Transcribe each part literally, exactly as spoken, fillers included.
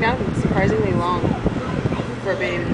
Down surprisingly long for a baby.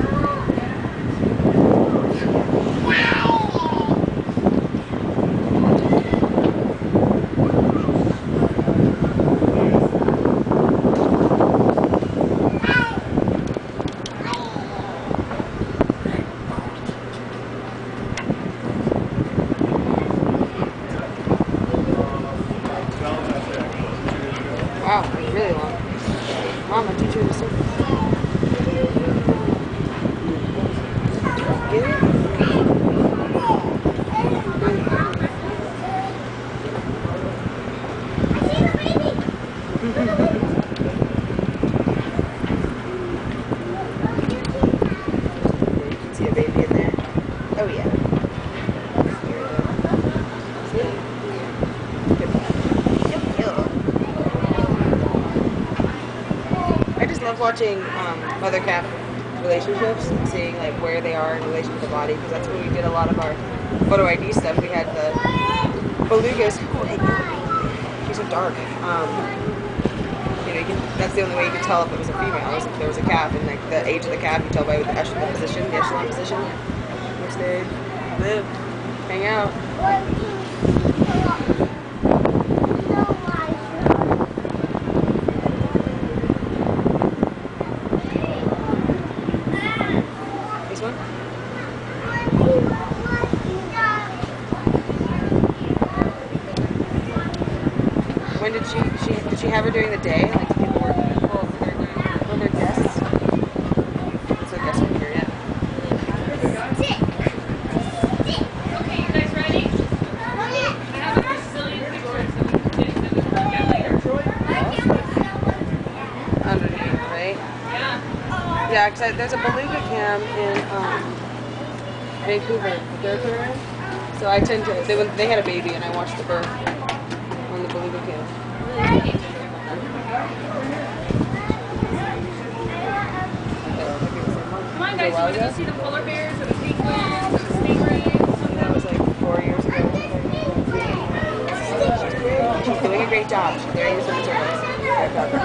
Watching um, mother calf relationships and seeing like where they are in relation to the body, because that's where we did a lot of our photo I D stuff. We had the belugas. Oh, these are dark. Um, you know, you can, that's the only way you could tell if it was a female, is if there was a calf, and like the age of the calf, you tell by the echelon position, the echelon position, which they live, hang out. Did you have her during the day? Like, people were people for their, for their guests? It's a guest here, yeah. Stick! Stick! Okay, you guys ready? I have a Brazilian picture that we can do that we can look at later. Underneath, right? Yeah. Yeah, because there's a beluga cam in um, Vancouver, their aquarium. So I tend to, they, went, they had a baby and I watched the birth on the beluga cam. Come on, guys. guys, did you see the polar bears or the penguins or the stingrays? That was like four years ago. She's doing a great job. She's very resourceful.